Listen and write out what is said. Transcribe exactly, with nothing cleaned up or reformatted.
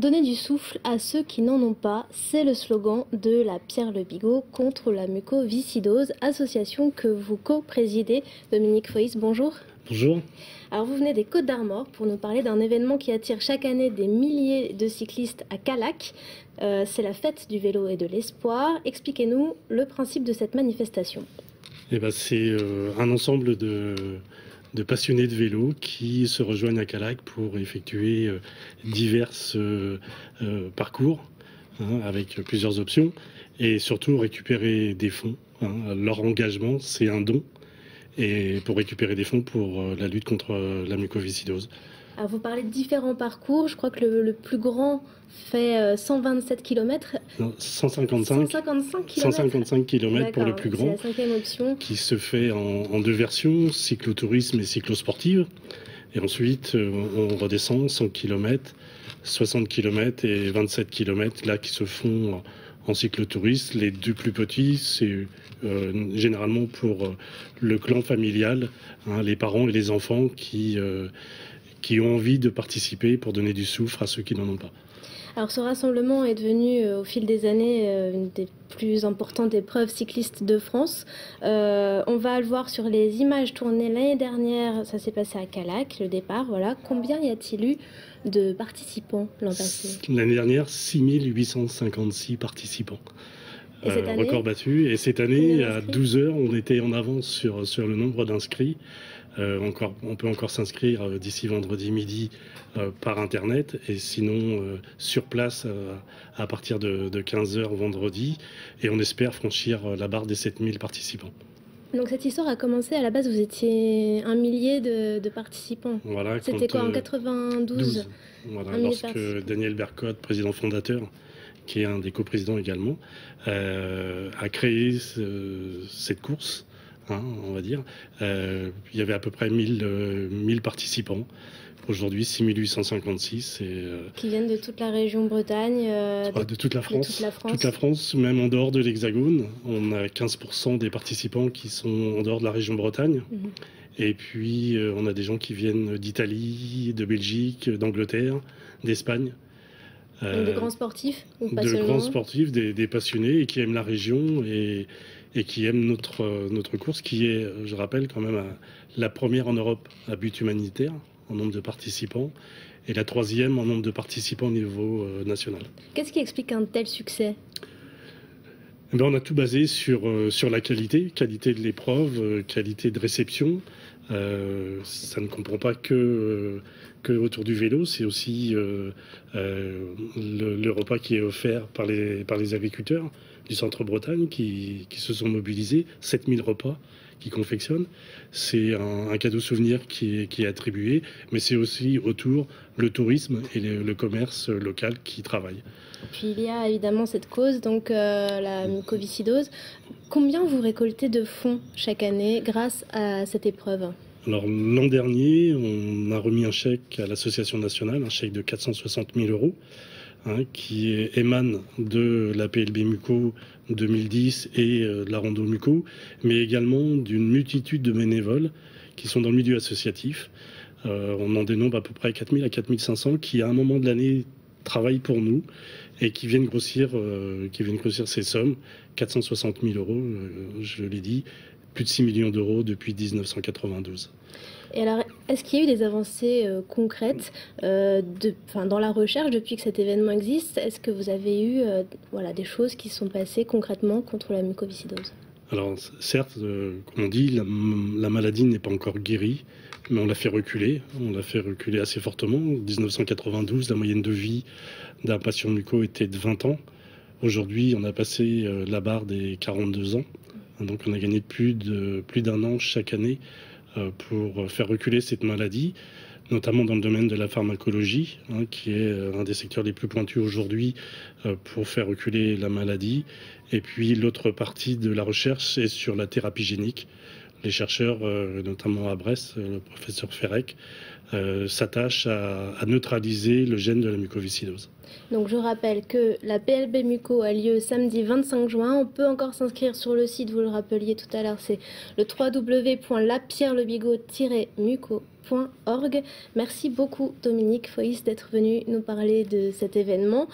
Donner du souffle à ceux qui n'en ont pas, c'est le slogan de la Pierre Le Bigaut contre la mucoviscidose, association que vous co-présidez. Dominique Foïs, bonjour. Bonjour. Alors vous venez des Côtes d'Armor pour nous parler d'un événement qui attire chaque année des milliers de cyclistes à Callac. Euh, c'est la fête du vélo et de l'espoir. Expliquez-nous le principe de cette manifestation. Eh ben, c'est euh, un ensemble de... de passionnés de vélo qui se rejoignent à Callac pour effectuer euh, divers euh, euh, parcours hein, avec plusieurs options et surtout récupérer des fonds. Hein. Leur engagement, c'est un don et pour récupérer des fonds pour euh, la lutte contre euh, la mucoviscidose. Alors vous parlez de différents parcours, je crois que le, le plus grand fait euh, cent vingt-sept kilomètres. Non, cent cinquante-cinq. cent cinquante-cinq kilomètres. cent cinquante-cinq kilomètres pour le plus grand. C'est la cinquième option. Qui se fait en, en deux versions, cyclotourisme et cyclosportive. Et ensuite, euh, on redescend cent kilomètres, soixante kilomètres et vingt-sept kilomètres, là qui se font en cyclotourisme. Les deux plus petits, c'est euh, généralement pour euh, le clan familial, hein, les parents et les enfants qui. Euh, qui ont envie de participer pour donner du souffle à ceux qui n'en ont pas. Alors ce rassemblement est devenu euh, au fil des années euh, une des plus importantes épreuves cyclistes de France. Euh, on va le voir sur les images tournées l'année dernière, ça s'est passé à Callac, le départ, voilà. Combien y a-t-il eu de participants l'an passé? L'année dernière, six mille huit cent cinquante-six participants. Et cette année, euh, record battu. Et cette année, à douze heures, on était en avance sur, sur le nombre d'inscrits. Euh, encore, on peut encore s'inscrire euh, d'ici vendredi midi euh, par Internet et sinon euh, sur place euh, à partir de, de quinze heures vendredi. Et on espère franchir euh, la barre des sept mille participants. Donc cette histoire a commencé, à la base, vous étiez un millier de, de participants. Voilà, c'était quoi, euh, en quatre-vingt-douze? Voilà, lorsque Daniel Bercotte, président fondateur, qui est un des coprésidents également, euh, a créé ce, cette course, hein, on va dire. Euh, il y avait à peu près mille, euh, mille participants. Aujourd'hui, six mille huit cent cinquante-six. Et, euh, qui viennent de toute la région Bretagne, euh, de, de, toute la France, de toute la France. Toute la France, même en dehors de l'Hexagone. On a quinze pour cent des participants qui sont en dehors de la région Bretagne. Mmh. Et puis, euh, on a des gens qui viennent d'Italie, de Belgique, d'Angleterre, d'Espagne. Euh, des grands sportifs ou pas seulement ? De grands sportifs, des, des passionnés et qui aiment la région et, et qui aiment notre, notre course qui est, je rappelle, quand même la première en Europe à but humanitaire en nombre de participants et la troisième en nombre de participants au niveau national. Qu'est-ce qui explique un tel succès ? Eh bien, on a tout basé sur, sur la qualité, qualité de l'épreuve, qualité de réception. Euh, ça ne comprend pas que, que autour du vélo, c'est aussi euh, euh, le, le repas qui est offert par les, par les agriculteurs du centre-Bretagne qui, qui se sont mobilisés, sept mille repas qui confectionnent. C'est un, un cadeau souvenir qui est, qui est attribué, mais c'est aussi autour le tourisme et le, le commerce local qui travaillent. Puis il y a évidemment cette cause, donc euh, la mucoviscidose. Combien vous récoltez de fonds chaque année grâce à cette épreuve? Alors l'an dernier, on a remis un chèque à l'association nationale, un chèque de quatre cent soixante mille euros, hein, qui émane de la P L B Muco deux mille dix et euh, de la Rando Muco, mais également d'une multitude de bénévoles qui sont dans le milieu associatif. Euh, on en dénombre à peu près quatre mille à quatre mille cinq cents qui, à un moment de l'année, travaillent pour nous et qui viennent grossir, euh, qui viennent grossir ces sommes, quatre cent soixante mille euros, euh, je l'ai dit, plus de six millions d'euros depuis mille neuf cent quatre-vingt-douze. Et alors, est-ce qu'il y a eu des avancées euh, concrètes euh, de, 'fin, dans la recherche depuis que cet événement existe? Est-ce que vous avez eu euh, voilà, des choses qui sont passées concrètement contre la mucoviscidose? Alors, certes, euh, comme on dit, la, la maladie n'est pas encore guérie, mais on l'a fait reculer. On l'a fait reculer assez fortement. En mille neuf cent quatre-vingt-douze, la moyenne de vie d'un patient muco était de vingt ans. Aujourd'hui, on a passé euh, la barre des quarante-deux ans. Donc, on a gagné plus de, plus d'un an chaque année euh, pour faire reculer cette maladie, notamment dans le domaine de la pharmacologie, hein, qui est un des secteurs les plus pointus aujourd'hui euh, pour faire reculer la maladie. Et puis l'autre partie de la recherche est sur la thérapie génique, les chercheurs, euh, notamment à Brest, euh, le professeur Ferrec, euh, s'attache à, à neutraliser le gène de la mucoviscidose. Donc je rappelle que la P L B Muco a lieu samedi vingt-cinq juin. On peut encore s'inscrire sur le site, vous le rappeliez tout à l'heure, c'est le w w w point la pierre le bigaut tiret muco point org. Merci beaucoup Dominique Foïs d'être venu nous parler de cet événement.